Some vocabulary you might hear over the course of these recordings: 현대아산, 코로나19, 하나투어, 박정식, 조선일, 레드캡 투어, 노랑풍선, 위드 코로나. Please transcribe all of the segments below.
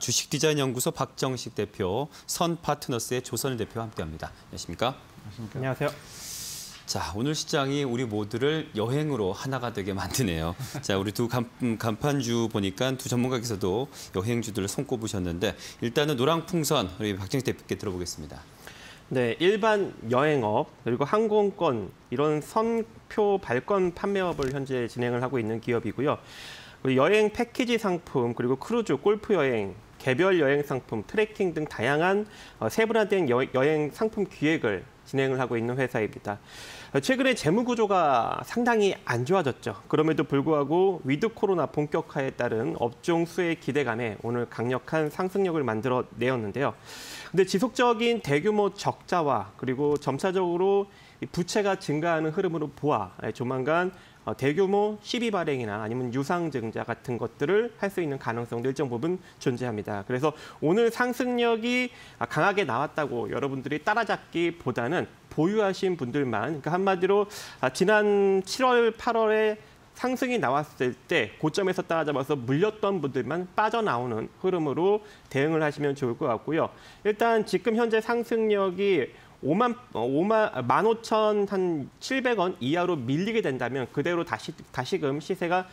주식디자인연구소 박정식 대표, 선파트너스의 조선일 대표와 함께합니다. 안녕하십니까? 안녕하십니까? 안녕하세요. 자, 오늘 시장이 우리 모두를 여행으로 하나가 되게 만드네요. 자, 우리 두 간판주 보니까 두 전문가께서도 여행주들을 손꼽으셨는데 일단은 노랑풍선 우리 박정식 대표께 들어보겠습니다. 네, 일반 여행업 그리고 항공권 이런 선표 발권 판매업을 현재 진행을 하고 있는 기업이고요. 여행 패키지 상품 그리고 크루즈, 골프 여행, 개별 여행 상품, 트레킹 등 다양한 세분화된 여행 상품 기획을 진행을 하고 있는 회사입니다. 최근에 재무 구조가 상당히 안 좋아졌죠. 그럼에도 불구하고 위드 코로나 본격화에 따른 업종 수혜의 기대감에 오늘 강력한 상승력을 만들어내었는데요. 근데 지속적인 대규모 적자와 그리고 점차적으로 부채가 증가하는 흐름으로 보아 조만간 대규모 시비 발행이나 아니면 유상증자 같은 것들을 할 수 있는 가능성도 일정 부분 존재합니다. 그래서 오늘 상승력이 강하게 나왔다고 여러분들이 따라잡기보다는 보유하신 분들만, 그러니까 한마디로 지난 7월, 8월에 상승이 나왔을 때 고점에서 따라잡아서 물렸던 분들만 빠져나오는 흐름으로 대응을 하시면 좋을 것 같고요. 일단 지금 현재 상승력이 15,700원 이하로 밀리게 된다면 그대로 다시금 시세가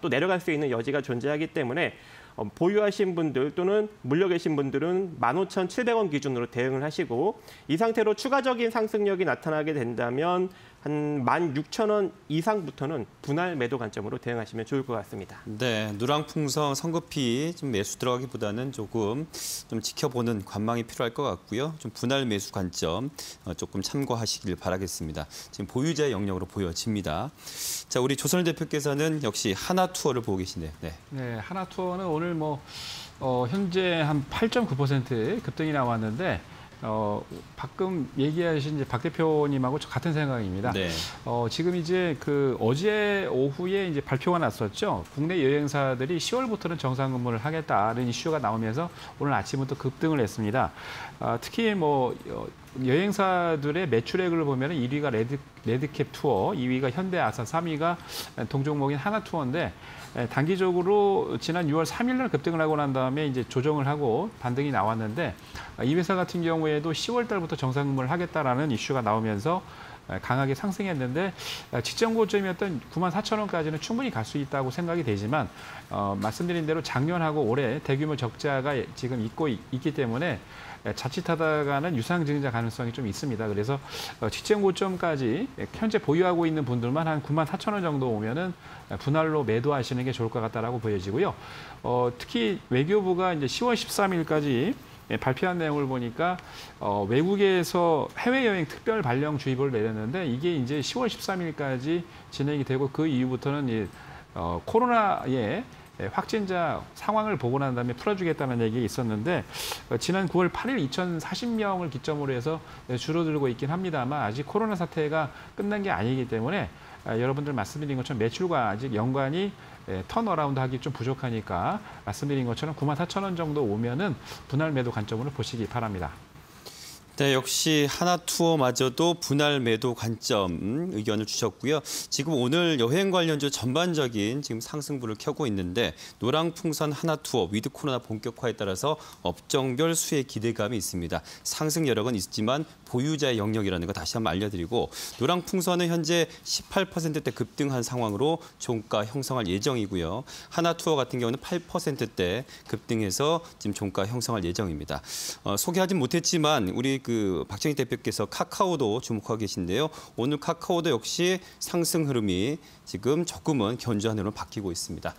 또 내려갈 수 있는 여지가 존재하기 때문에 보유하신 분들 또는 물려 계신 분들은 15,700원 기준으로 대응을 하시고 이 상태로 추가적인 상승력이 나타나게 된다면 한 16,000원 이상부터는 분할 매도 관점으로 대응하시면 좋을 것 같습니다. 네, 노랑풍선 성급히 좀 매수 들어가기보다는 조금 좀 지켜보는 관망이 필요할 것 같고요. 좀 분할 매수 관점 조금 참고하시길 바라겠습니다. 지금 보유자의 영역으로 보여집니다. 자, 우리 조선일 대표께서는 역시 하나투어를 보고 계시네요. 네, 하나투어는 오늘 현재 한 8.9% 급등이 나왔는데 방금 얘기하신 이제 박 대표님하고 저 같은 생각입니다. 네. 지금 이제 어제 오후에 이제 발표가 났었죠. 국내 여행사들이 10월부터는 정상 근무를 하겠다는 이슈가 나오면서 오늘 아침부터 급등을 했습니다. 특히 여행사들의 매출액을 보면 1위가 레드캡 투어, 2위가 현대아산, 3위가 동종목인 하나투어인데 단기적으로 지난 6월 3일날 급등을 하고 난 다음에 이제 조정을 하고 반등이 나왔는데 이 회사 같은 경우에도 10월 달부터 정상근무를 하겠다라는 이슈가 나오면서 강하게 상승했는데 직전 고점이었던 94,000원까지는 충분히 갈 수 있다고 생각이 되지만 말씀드린 대로 작년하고 올해 대규모 적자가 지금 있기 때문에 자칫하다가는 유상증자 가능성이 좀 있습니다. 그래서 직전 고점까지 현재 보유하고 있는 분들만 한 94,000원 정도 오면은 분할로 매도하시는 게 좋을 것 같다라고 보여지고요. 특히 외교부가 이제 10월 13일까지 발표한 내용을 보니까 외국에서 해외여행 특별 발령 주의보를 내렸는데 이게 이제 10월 13일까지 진행이 되고 그 이후부터는 코로나의 확진자 상황을 보고 난 다음에 풀어주겠다는 얘기가 있었는데 지난 9월 8일 2,040명을 기점으로 해서 줄어들고 있긴 합니다만 아직 코로나 사태가 끝난 게 아니기 때문에 여러분들 말씀드린 것처럼 매출과 아직 연관이 턴어라운드하기 좀 부족하니까 말씀드린 것처럼 94,000원 정도 오면은 분할 매도 관점으로 보시기 바랍니다. 네, 역시 하나투어마저도 분할 매도 관점 의견을 주셨고요. 지금 오늘 여행 관련주 전반적인 지금 상승부를 켜고 있는데 노랑풍선, 하나투어, 위드 코로나 본격화에 따라서 업종별 수혜 기대감이 있습니다. 상승 여력은 있지만 보유자의 영역이라는 거 다시 한번 알려드리고 노랑풍선은 현재 18%대 급등한 상황으로 종가 형성할 예정이고요. 하나투어 같은 경우는 8%대 급등해서 지금 종가 형성할 예정입니다. 소개하진 못했지만 우리 박정식 대표께서 카카오도 주목하고 계신데요. 오늘 카카오도 역시 상승 흐름이 지금 조금은 견조한 흐름으로 바뀌고 있습니다.